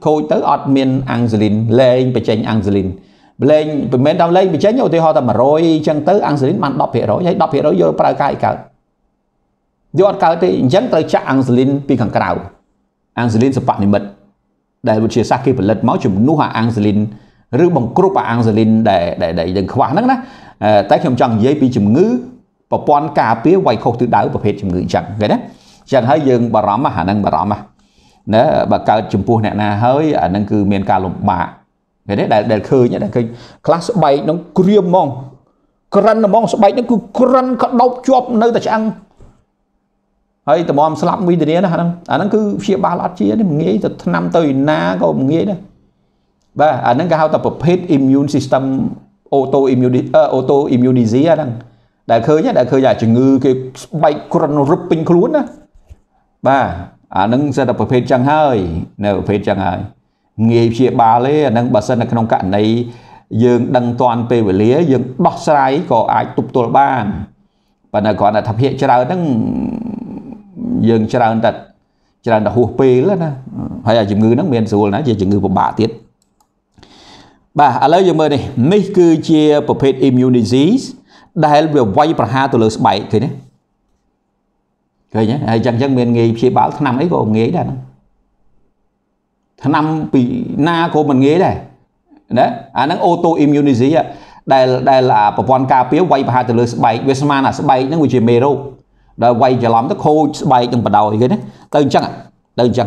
khôi tới ở miền insulin lên và tranh insulin lên mình đau lên bị chết nhau thì ho tầm mà rồi chân tới ăn xịn mặn đọc hệ rồi vô phải cái cả do cái thì chân tới chắc ăn xịn bị càng cào ăn xịn sập bạc mình để một chia saki phải lật máu chùm nuốt hạ ăn xịn rư bằng cướp ăn xịn để đừng khoan nữa tới khi chẳng dễ bị chùm ngứ và pon cà pía quay khâu từ đảo và hết chùm ngứ chẳng vậy đó chẳng hơi dừng bà rắm mà khả năng bà rắm mà đó bà cao chùm pua này là hơi ở năng cứ miền cà lục bà cái đấy đại khơi nhé đại khơi class 7 nó cream mong cran mong 7 nó cứ cran cắt độc chọc nơi ta ăn hay tụi mom slap video này hả nó cứ chia ba lát chia đấy mình nghĩ từ năm tới na có mình nghĩ đấy và anh nó cao tập hết immune system autoimmune disease đang đại khơi nhé đại khơi là chừng ngư cái 7 cran rụp pin luôn đó và anh nó sẽ tập hết chẳng hơi nào hết chẳng hơi nghề chia ba lấy năng bà sân là trong cạn này dương đăng toàn về lý dương bóc sai có ai tụt tụt ba và là còn là thập hiện cho ra năng dương cho ra đặt cho ra đặt hộp pê nữa hay là chừng ngư năng miền sầu nói về chừng ngư của bà tiết bà ở lấy dương mới này mấy cứ chia perpetual immune disease đại là việc vay bạc hà từ lớp 7 cái đấy rồi nhé chẳng chẳng miền nghề chia bảo năm ấy có nghề đã năm bị na của mình nghĩ này đấy anh đang autoimmune disease à đây là một con cá béo quay vào từ lưới bay về xem là bay nó nguy hiểm mê đâu rồi quay trở lắm tức khô bay từng bắt đầu cái đấy tới chăng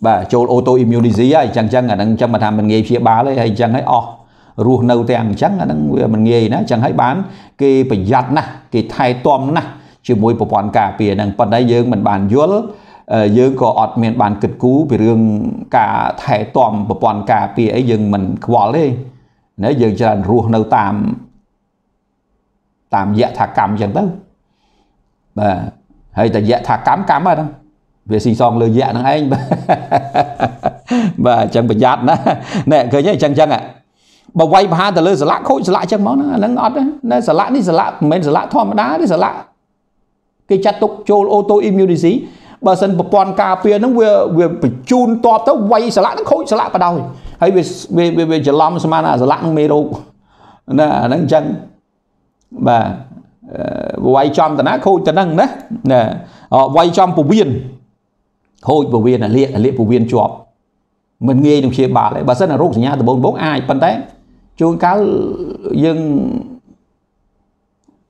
và cho autoimmune disease à chăng là đang chăng mà tham mình nghe phía ba đấy hay chăng ấy o ruột nâu tàng chăng là đang mình nghe nó chẳng hãy bán cái bị giặt nè cái thay tôm nè chứ mỗi một con cá béo đang bắt đấy dương mình bàn dối dương có ọt miền bàn kịch cú về rương cả thẻ tòm và toàn cả pia ấy dương mình bỏ lên nếu dương cho anh ruột nâu tạm dạ thả cắm chẳng tới mà hay là dạ thả cắm ở đâu về xì xong lời dạ thằng anh và chẳng bị giặt nữa nè cười nhé chẳng ạ bà quay bà hai từ lời lạ khối lạ chẳng máu nó ngọt đấy nó lạ đi lạ mình lạ thòm đá đi lạ cái chặt tục cho autoimmune disease bà sân bà con cà phê nó vừa phải chun to tới quay xả lạ nó khối xả lạ vào đầu hay về trở lòng mà là xả lạ mê đâu nè nó chân bà quay chom tà ná khôi tà năng nè quay chom phổ viên khôi phổ viên là liệt phổ viên chọp mình nghe đồng chế bà lại bà sân là rốt nhà từ 44 ai phân tế chuông cá dân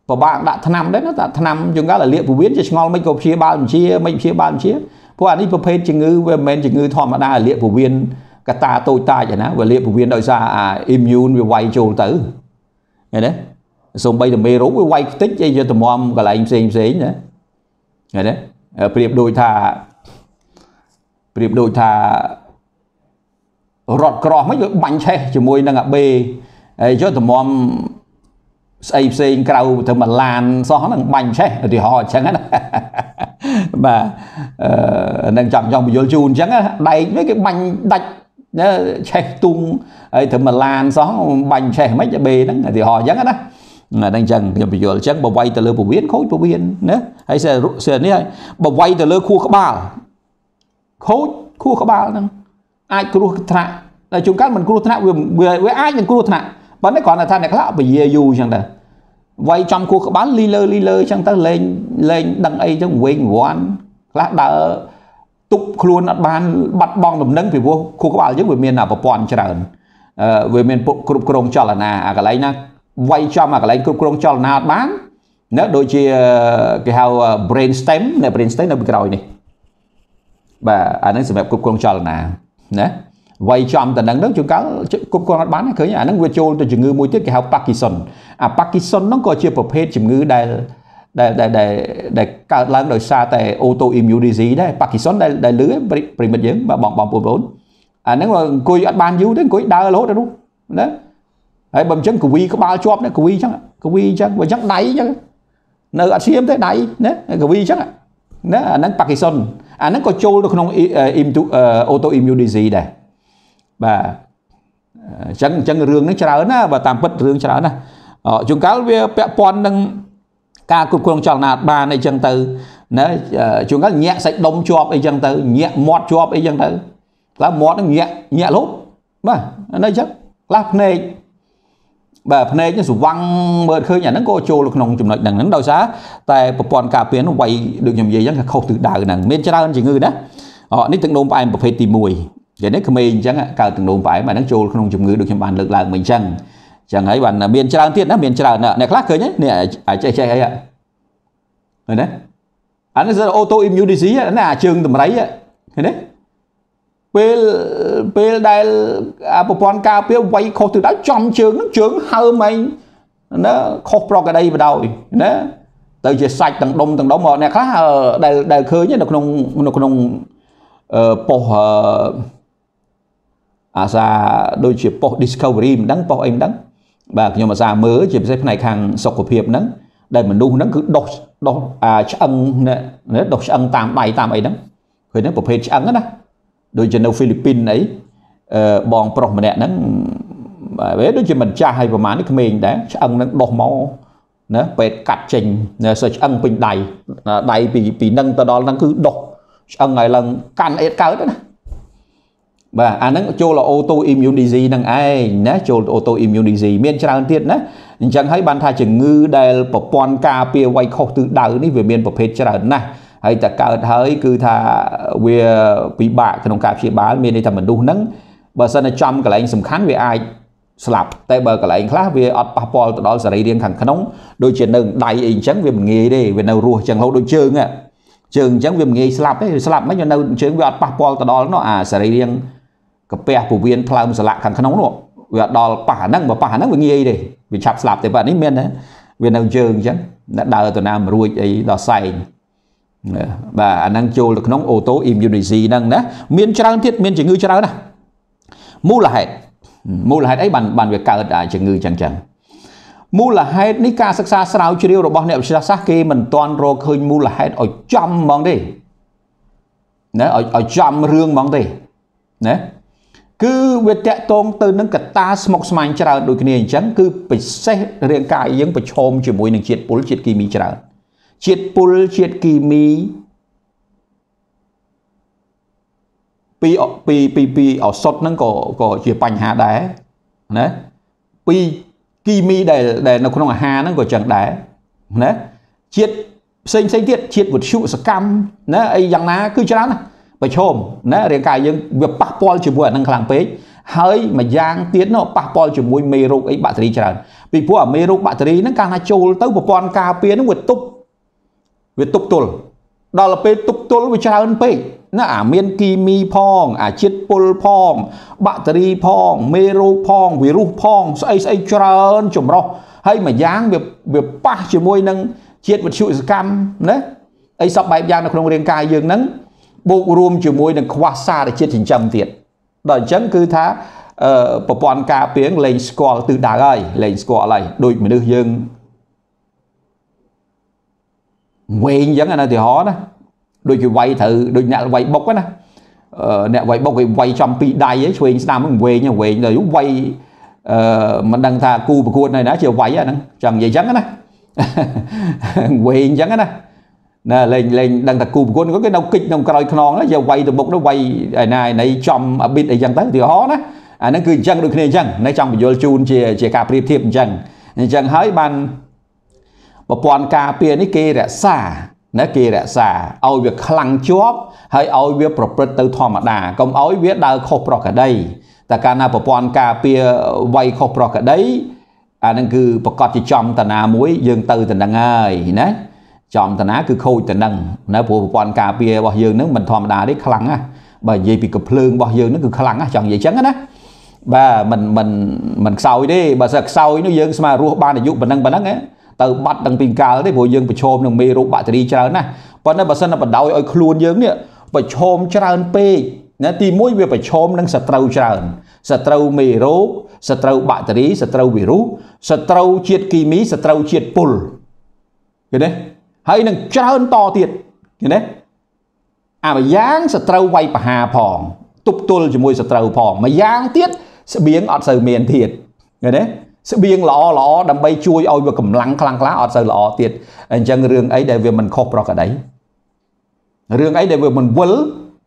và bạn đã thân năm đấy nó đã thân năm chúng ta là liệu phổ biến cho ngon mấy cục chia ba chia của anh đi phổ biến chừng ngư về men chừng ngư thòm mà đa liệu phổ biến cả ta tôi ta vậy đó và liệu phổ biến đòi ra immune về quay trồn tử này đấy xong bây giờ mê rú quay tích dây cho tụi mom gọi là em xí nữa này đấy priệp đôi thà rọt cọt mấy cái bánh xe chỉ môi đang ngập bê cho tụi mom ABC cầu từ mà lan xóa nó bành xe thì họ chẳng hết mà đang chậm trong vô chun chẳng á đầy mấy cái bành đạch xe tung ấy từ mà lan xóa bành xe mấy cái bề đó thì họ chẳng hết á đang chậm nhập vô chẳng bà quay từ lơ bù biết khối bù biên nữa hay xe này bà quay từ lơ khu các bà khối khu các bà ai khu thạ là chúng các mình khu thạ với ai mình khu thạ bán đấy còn là than này khác bởi vì dù chẳng là quay trong cuộc bán ly lơ chẳng ta lên đằng ấy trong quên quán là đã tụt luôn bán bắt bong đầm nâng thì vô khu các bạn chứ về miền nào và còn chẳng về miền bộ cục cồn cho là nà cái lấy nè quay cho mà cái lấy cục cồn cho là bán nữa đôi chia cái hào brainstem là bị rồi này và anh ấy sẽ về cục cồn cho là nà nè vậy trong tình hình đó chúng ta cũng có bán hay khởi nhà nó nguyên trôn từ chừng ngư mùi tiết cái học Pakistan Pakistan nó có chưa phổ hết chừng ngư để cả lãng đổi xa tại autoimmune disease đấy Pakistan đây lưới primit dưỡng và bọn bồn bốn nếu mà coi ban dữ đến coi đa lốt đúng đấy hãy bấm chân của vi có ba chóp đấy của vi chắc và chắc đáy chứ nơi ăn xiêm tới đáy đấy của vi chắc đấy nó Pakistan nó có trôn được không autoimmune disease đấy và chẳng rương nó trở ra và tạm bất rương trở ra chúng ta về pon đang ca cục con chọn là ba này chân từ đấy chúng ta nhẹ sạch đông chọp ấy chân từ nhẹ mót chọp ấy chân từ lá mót nó nhẹ lốp mà nó chắc là phần này bà phần này những văng mở khơi nhà nó có trôi lục nồng chủng loại đằng nắng đầu giá tại một con cà phê nó quay được nhầm gì chẳng không từ đào nằng bên trên chỉ người đó họ nít từng đồn phải một phê tìm mùi để nít mình chẳng cả từng đồn phải mà nó trôi không chủng người được nhầm bàn lực là mình chẳng chẳng ấy bạn bên trên tiết nó bên trên này khác cười nhé nè à chơi ấy ạ rồi đấy anh rất autoimmune disease nó là trường tầm đấy thế đấyពេល ដែល ប្រព័ន្ធការពារ đối với đâu Philippines ấy bọn pro mà nè nó với đối với mình cha hay mà nó mình đã ăn nó đột máu nó về cắt trình rồi ăn bình đầy đầy bị nâng từ đó nó cứ đột ăn ngày lần can ấy cỡ đó và anh nó cho là autoimmune disease năng ai nó cho autoimmune disease miền Trung Tiết đó chẳng thấy bàn thai chừng ngư đây là con cà phê quay khâu từ đầu đi về miền Bắc Trung này hay ta cao thấy cứ tha về bị bạ trong cả phía bán miền đây thầm mình đu nắng bờ sân ở trong cái lại sầm khán về ai slap tay bờ cái lại khác về ở papal đó sẽ đi riêng thằng nóng đôi chuyện đừng đại hình trắng về mình nghề đi về nào rùa chẳng lâu đôi chương á trường trắng về mình nghề slap ấy slap mấy cho đâu chuyện về ở papal đó nó à sẽ đi riêng cặp bè của viên plum sẽ lại thằng nóng luôn về đò bà năng về nghề đi bị chặt slap tại bà ấy miền đấy về nào trường chứ đã đời từ nam rùi ấy đò say và anh đang cho là nóng autoimmune disease năng đó miền Trung Tiết miền chỉ ngư cho đó nè mu là hết ấy bàn bàn việc cả đại chỉ ngư chẳng chẳng mu là hết ní ca sắc xa sao chưa điều rồi bọn niệm xa kia mình toàn rồi khơi mu là hết ở trăm món đi nè ở trăm riêng món đi nè cứ việc chạy tôn từ những cái ta smoke smile cho ra đôi khi này chẳng cứ bị xe riêng cài những bị chôm chỉ mùi những chuyện bốn chuyện kỳ mi cho ra chiết pul chiết kimi pi ở sốt nó có chiết bánh hà đá đấy pi kimi để nó không là hà nó có chẳng đá đấy chiết xanh tiết chiết một chút scam đấy ấy rằng là cứ cho đó này và chôm đấy riêng cái những việc bạc pol chỉ muốn năng làm pé hơi mà giang tiến nó bạc pol chỉ muốn mê rục ấy bạn thấy chưa vì của mê rục bạn thấy nó càng là trâu tới một con cà phê nó vượt túc về tục tuột đó là về tục tuột về trào lên về nó à miên kimi phong à chiết pol phong battery phong mero phong virus phong say trào lên chủng rồi hay mà dáng việc pa chỉ môi nâng chiết vật sự cam đấy ấy sắp bài giang là không liên cài dương nắng buộc rùm chỉ môi nâng quá xa để chiết chỉnh trầm tiệt đòn chấn cứ thá bộ phận cà piếng lên score từ đá ơi lên score này đôi mình đưa dương quên dẫn anh thì họ đó đôi khi quay thử đôi nhạc quay bốc á nè quay bốc quay trong pi đầy ấy xuyên nam mình quê nha quê rồi quay mình đang tha cu và cuộn này đã chiều quay á nó chẳng dễ dẫn á quên dẫn á nè lên đang tha cu và cuộn có cái đầu kịch nông còi non á giờ quay từ bốc nó quay này này trong ở bên này dân tới thì họ đó nó cứ dân được này dân này trong vô chun chia cà phê thiệp dân dân hái ban bọn cà phê này kia đã xả nó kia đã xả ôi việc khăn chóp hay ôi việc proper từ thọ mà đà công ôi việc đào khô pro cả đây ta cả na bọn cà phê vay khô pro cả đấy à nên cứ bọc cọt chỉ chọn tận à muối dương từ tận đằng ơi nè chọn tận á cứ khôi tận đằng nè bọn cà phê bao dương nó mình thọ mà đà đấy khăn á bởi vì bị cục lương bao dương nó cứ khăn á chọn vậy chấn á và mình soi đi bà sạc soi nó dương mà ruột ban để dụ bình năng ấy từ bắt đằng bình cao đấy bộ dương bị chôm đằng mê rụng bạ thì đi chơi nè, còn đây bà sân là bà đau ơi khuôn dương nè, bị chôm chơi p, nè tìm mũi về bị chôm đang sờ trâu mê rụng, sờ trâu bạ thì đi, sờ trâu virus, sờ trâu chiết kimi, sờ trâu chiết pul, cái đấy, hay đang chơi to tiệt, cái đấy, à mà giang sờ trâu quay bà hà phỏng, tụt tuôn chỉ môi sờ trâu phỏng, mà giang tiết sẽ biến ở sờ miền thiệt, cái đấy. Sự biên lọ đầm bay chui ôi vừa cầm lăng khăng lá ở sờ lọ tiệt chẳng riêng ấy để việc mình khóc rồi cả đấy riêng ấy để việc mình vul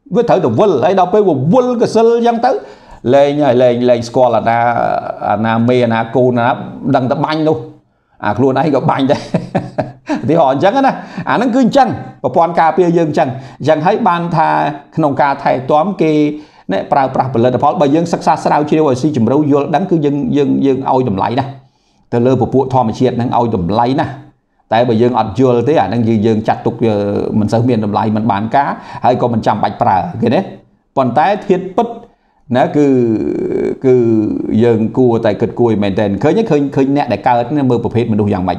với thở được vul ấy đâu bây giờ vul cái sơ giang tới lên score là na mê na cô na đằng ta banh luôn à luôn ấy có banh đấy thì họ chẳng này à nó cứ chăng và con cà phê dương chăng chẳng thấy ban tha nông cà thầy toán kì nè prà prà bờ lên phó bây dương sắc xa sao chưa rồi xin chìm đâu vô đắng cứ dương ôi chùm lấy nè từ lơ bộ phụ thò mà chiết đang ôi chùm lấy nè tại bây dương ọt chưa tới à đang dương chặt tục mình sớm miền đồng lại mình bán cá hay còn mình chạm bạch prà cái đấy còn tái thiết bất nó cứ dương cua tại cực cùi mềm tên khơi nhất khơi nè để cao nó mơ phục hết mình đủ dạng mạnh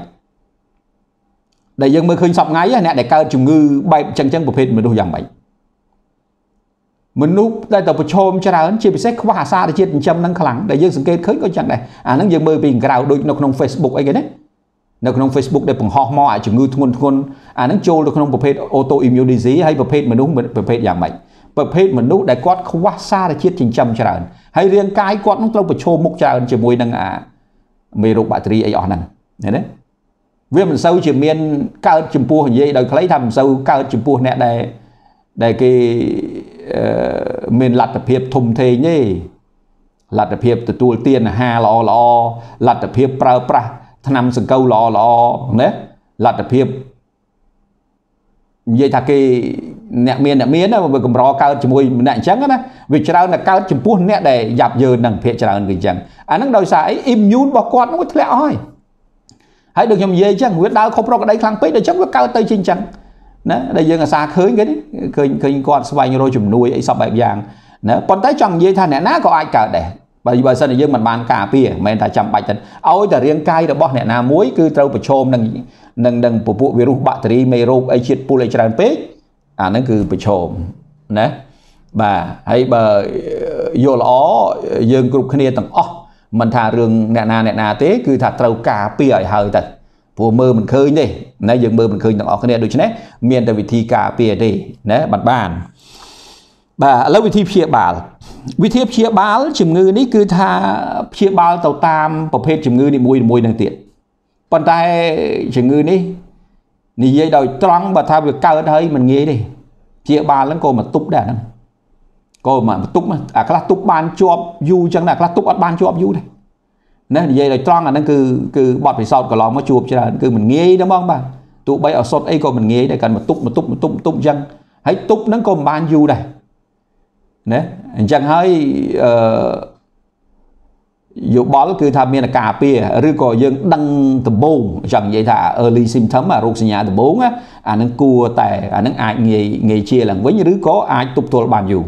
để dương mơ khơi sọc ngáy nè để cao trùng ngư bay chân chân phục hết mình đủ dạng mạnh mình núp tại tập chôm cho ra chia sẻ không hà xa để chia trăm năng khẳng để dương sự kết khơi có chẳng này à nó dương mơ bình gạo đôi nó không Facebook ấy cái đấy nó không Facebook để phòng họp mọi trùng ngư thôn à nó trôi được không phục hết autoimmune disease hay phục hết mình đúng phục hết dạng mạnh bởi vì mình nút để quát không quá xa để chết trình châm cho rằng hay riêng cái quát nó lâu phải cho mục cho rằng chỉ mùi năng à mê rục bạc trí ấy ổn năng thế đấy vì mình sâu chỉ miên cao chùm pua hình dây đời lấy thầm sâu cao chùm pua nẹ để cái mình lặt tập hiệp thùng thế nhé lặt tập hiệp từ tuôn tiên là hà lọ lặt tập hiệp pra pra thân nằm sừng câu lọ đấy lặt tập hiệp vậy thà cái nẹt miên đó mà cầm rò cao chỉ mùi nẹt trắng đó vì chào là cao chỉ phu nẹt để dạp dờ nằng phê chào người trắng anh đang đòi xài im nhún bỏ con nó thẹo thôi hãy được nhầm dây trắng huyết đau không pro cái đấy thằng pít để chống cái cao tây trên trắng đó đây giờ là xa khơi cái đấy khơi con xoay như rồi chùm nuôi ấy sập bẹp vàng đó còn tới trong dây thà nẹt ná có ai cả để bởi vì bây giờ này dương mình bàn cà phê mình ta chăm bạch chân ôi ta riêng cay đã bỏ nẹt nào muối cứ trâu bờ chôm nằng phục vụ virus bacteria mê rô ấy chết pule chào à nó cứ bị chồm nè bà hãy bờ vô lõ dương group kia tầng ó mình thả rừng nè na thế cứ thả trâu cà pì ở hơi tật phù mơ mình khơi đi nãy dương mơ mình khơi tầng ó kia được chứ nè miền tại vị thi cà pì đi nè bật bàn bà lấy vị thi chia bá chìm ngư ní cứ thả chia bá tàu tam bậc hết chìm ngư đi mùi năng tiện còn tay chìm ngư ní nì dây đòi trăng và thao việc cao hơn hơi mình nghĩ đi chia ba lắm cô mà túc đã lắm cô mà túc à các túc ban cho du chẳng là các túc ở ban cho du đây nên dây đòi trăng là nó cứ bọt phải sọt của nó chụp cho là cứ mình nghĩ đúng không bà tụ bay ở sọt ấy cô mình nghĩ để cần một túc chẳng hãy túc nó cô ban du đây đấy chẳng hơi dù bó cứ tham miên là cà phê rư cò dương đăng từ 4 chẳng vậy thà early symptom mà rụt nhà từ 4 á à nó cua tại à nó ai nghề chia là với như đứa có ai tục tôi bàn dù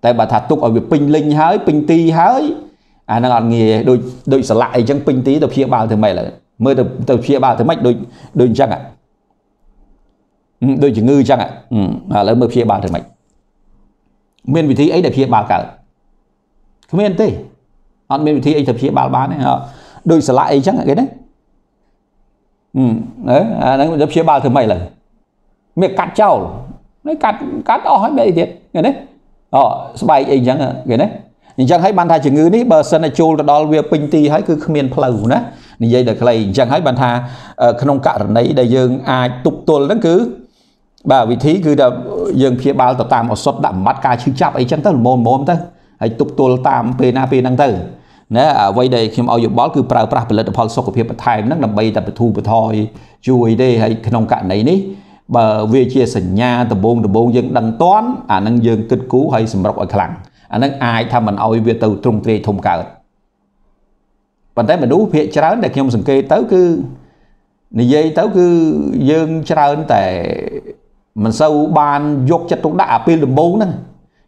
tại bà thà tục ở việc pin linh hới pin ti hới à nó còn nghề đôi sở lại chẳng pin tí tập chia bao thì mày là mới tập chia bao thì mạch đôi chẳng ạ đôi chỉ ngư chẳng ạ à lấy mới chia bao thì mạch miền vị trí ấy để chia bao cả không miền tây mình thì anh tập chia ba bán này đôi sở lại chắc là cái đấy đấy tập chia ba thứ mày là mẹ cắt cháu nó cắt hỏi mẹ thiệt cái đấy bài anh chẳng là cái đấy nhưng chẳng hãy bàn thà chừng ngư ní bờ sân này chôn là đo việc bình tì hãy cứ miền plau nữa như vậy được lấy chẳng hãy bàn thà không cả này để dương ai tục tuần nó cứ bà vị thí cứ là dương chia ba tập tam một số đậm mắt ca chữ chạp ấy chẳng tới mồm tới hãy tục tôi tam p na p năng tử nè vậy đây khi mà ao dục bó cứ prà prà bật lên tập hòn sọc của phía bật thai nó nằm bay tập bật thu bật thoi chui đây hay nông cạn này ní bờ về chia sảnh nhà tập bông dân đằng toán à năng dân kịch cú hay sầm rọc ở khẳng à năng ai tham mình ao về từ trung tre thùng cờ bản thân mình đủ hiện trán để khi mà sừng kê tới cứ này dây tới cứ dân trán tại mình sâu ban dục chất tục đã p đầm bông nè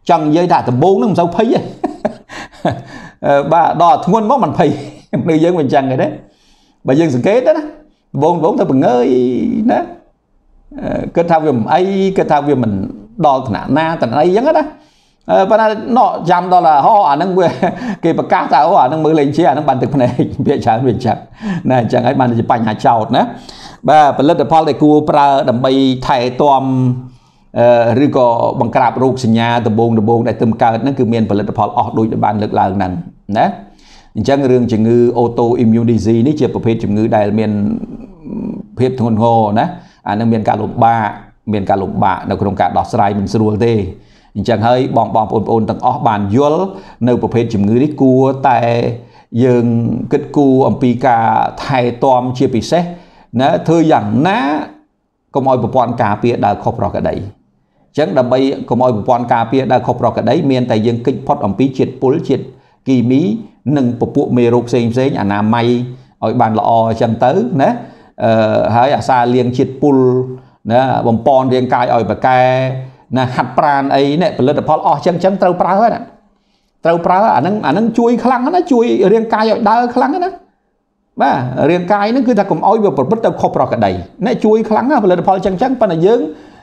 chẳng dây thả tầm 4 nó làm sao phấy bà đò nguồn móc mình phấy bây giờ mình chẳng rồi đấy bà dân sự kết đó 4 thật bằng ơi đó kết thao về mình ấy kết thao về mình đò na tần ấy giống đó và nó chăm đó là họ ở năng kì bà cá tao ở năng mới lên chia năng bàn thực này bịa chán bịa chán này chẳng ấy bàn chỉ bành hạt chào nữa bà phần lớn là Paul để cua pra đầm bay thải toam rư có bằng cạp rục sinh nhà từ bông để tầm cao nó cứ miền phần phò ở đôi bàn lực là nặng đấy chẳng riêng chứng ngư autoimmune disease này chỉ phê chứng ngư đại miền phê thôn hồ đấy à nó miền cả lục ba nó không cả đọt sai mình sưu thế chẳng hơi bong bong ồn ồn tầng óc bàn dối nơi bộ phê chìm ngư đi cua tại dường kết cua ẩm pi cả thay tòm chia bị xét nó thưa rằng ná có mọi bộ bọn cà bia đã khóc rõ cả đấy chẳng đầm bây có mọi bộ bọn cà bia đã khóc rõ cả đấy miền tại dường kích phót ẩm pi triệt bốn triệt kỳ mỹ nâng bộ bộ mê rục xên xế nhà nà may ở bàn lọ chẳng tới nế hãy ở xa liền triệt bùl nè bông pon riêng cài ở bờ cài nè hạt pran ấy nè phần lớn là pol o chân chân trâu prá hết nè trâu prá anh nâng chui khăng nó chui riêng cài ở đa khăng đó mà riêng cài nó cứ ta cùng oi bờ bứt đầu khop rọ cả đầy nè chui khăng phần lớn là pol chân chân phần là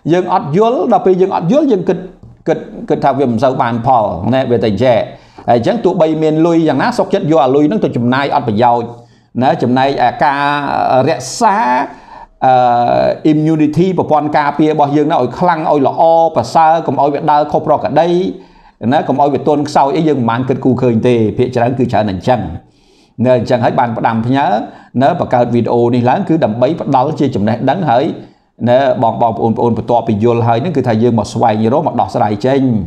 dướng ọt dướng là vì dướng ọt dướng dướng kịch kịch kịch thao về sau bàn pol nè về tình trẻ chẳng tụ bay miền lui rằng ná sọc chết vô à lui nó tụ chùm nay ọt bờ giàu nè chùm nay ca rẽ xa immunity của bọn cà phê bỏ dương nó ở khăn ôi là o và xa cũng ôi việc đau khóc rọc ở đây nó cũng ôi việc tôn sau ấy dương mang kết cụ khởi tề phía chẳng cứ trả nền chân nên chẳng hết bàn bắt đầm nhớ nó và cả video này láng cứ đầm bấy bắt đau chia chùm này đắng hỡi nó bọn bọn ồn và to bị vô hơi nó cứ thay dương một xoay như đó một đọt xoay trên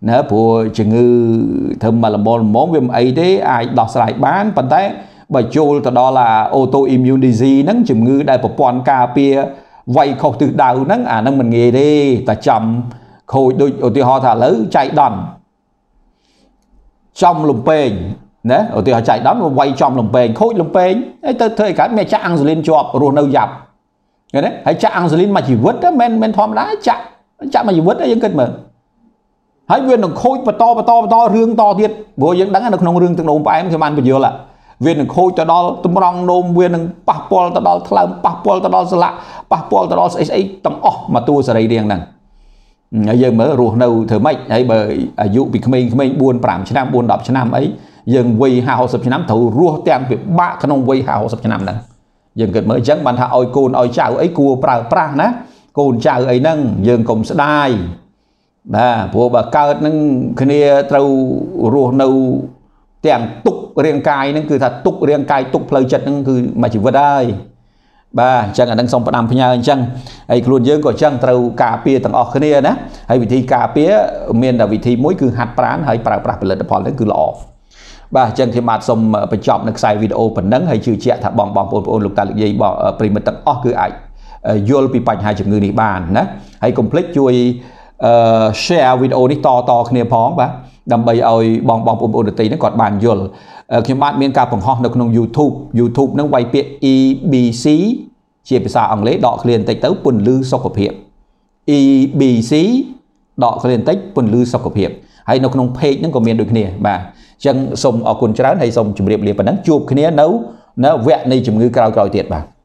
nó của chừng ngư thơm mà là món viêm ấy thế ai đọt xoay bán phần thế bởi chôn đó là autoimmune disease nắng chùm ngư đại bộ bọn cà pia vay khóc từ đầu nắng à nắng mình nghe đi ta chậm khôi đôi ở tiêu họ thả lỡ chạy đòn trong lùm pênh đấy ở tiêu họ chạy đón và quay trong lùm pênh khôi lùm pênh tới thời cả mẹ cha ăn rồi lên chọp rồi nâu dập cái đấy hãy cha ăn rồi lên mà chỉ vứt đó men thom đá chạm mà chỉ vứt đấy những cái mà hãy viên đồng khôi và to rương to thiệt vô những đắng là không rương từng đồng phải em thì man bây giờ là viên được khôi cho đó tụm rong nôm viên được pol cho đó thằng pol cho đó lạ pol cho đó ấy tầm mà tua sợi đen này giờ mới ruột đầu thở mạnh ấy bởi dụ bị mình buồn phạm cho nam buồn đập cho nam ấy dừng quỳ hào sập cho nam thầu ruột tem bị bạ khăn ông quỳ hào sập cho nam này dừng gần mới chẳng bàn thà ôi côn ôi chào ấy cua pra pra nè côn chào ấy nâng dừng cùng sẽ đai và vua bà cao nâng khi nè trâu ruột đầu tiền tục riêng cài nên cứ thật tục riêng cài tục lời chật nên cứ mà chỉ vượt đây ba chẳng là đang xong bắt làm với nhau chẳng ấy luôn dương của chẳng trâu cà pia thằng ở kia nè hay vị thi cà pia miền là vị thi mỗi cứ hạt bán hay bà lần đập lên cứ lọ ba chẳng khi mà xong phải chọn được sai video phần nắng hay chữ chẹt thằng bong lục ta lực dây bỏ primit thằng ở cứ ảnh vô bị bành hai chục người đi bàn nè hay complete chui share video đi to kia phóng ba đầm bay ơi bong ổn tí nó còn bàn vô khi bạn miền cà bằng họ được nông YouTube nó quay pia EBC chia với sao ông lấy đọ liền tách tới quần lư sau cột hiệp EBC đọ liền tách quần lư sau cột hiệp hay nó không page những comment được nè bà chân sông ở quần trái hay sông chụp đẹp liền và nắng chụp kia nấu nó vẽ này chụp ngư cao rồi tiệt bà